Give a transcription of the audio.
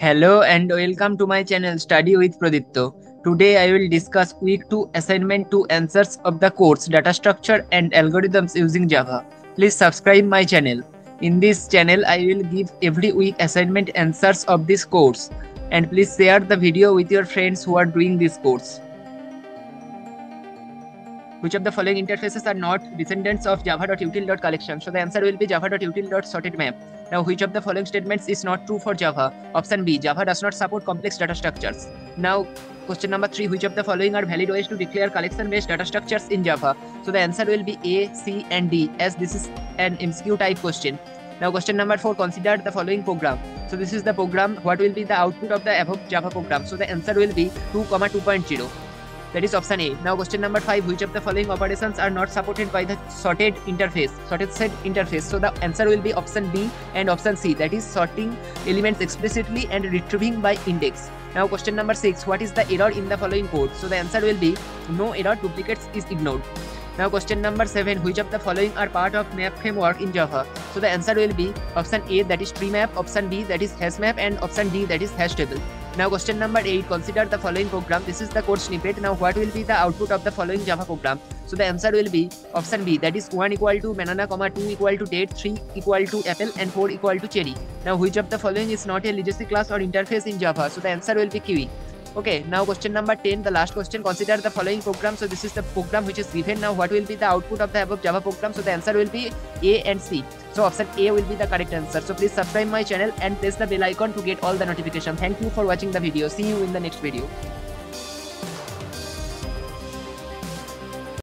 Hello and welcome to my channel Study with Pradipta. Today I will discuss week 2 assignment 2 answers of the course Data Structure and Algorithms using Java. Please subscribe my channel. In this channel I will give every week assignment answers of this course, and please share the video with your friends who are doing this course. Which of the following interfaces are not descendants of java.util.Collection? So the answer will be java.util.SortedMap. Now, which of the following statements is not true for Java? Option B, Java does not support complex data structures. Now, question number 3, which of the following are valid ways to declare collection-based data structures in Java? So the answer will be A, C and D, as this is an MCQ type question. Now, question number 4, consider the following program. So this is the program. What will be the output of the above Java program? So the answer will be 2,2.0. That is option A. Now question number 5, which of the following operations are not supported by the sorted interface, sorted set interface? So the answer will be option B and option C, that is sorting elements explicitly and retrieving by index. Now question number 6, what is the error in the following code? So the answer will be no error, duplicates is ignored. Now question number 7, which of the following are part of map framework in Java? So the answer will be option A, that is tree map, option B, that is hash map, and option D, that is hash table. Now question number 8, consider the following program. This is the code snippet. Now what will be the output of the following Java program? So the answer will be option B, that is 1 equal to banana, 2 equal to date, 3 equal to apple, and 4 equal to cherry. Now which of the following is not a legacy class or interface in Java? So the answer will be kiwi. Okay, now question number 10, the last question, consider the following program. So this is the program which is given. Now what will be the output of the above Java program? So the answer will be A and C. So option A will be the correct answer. So please subscribe my channel and press the bell icon to get all the notifications. Thank you for watching the video. See you in the next video.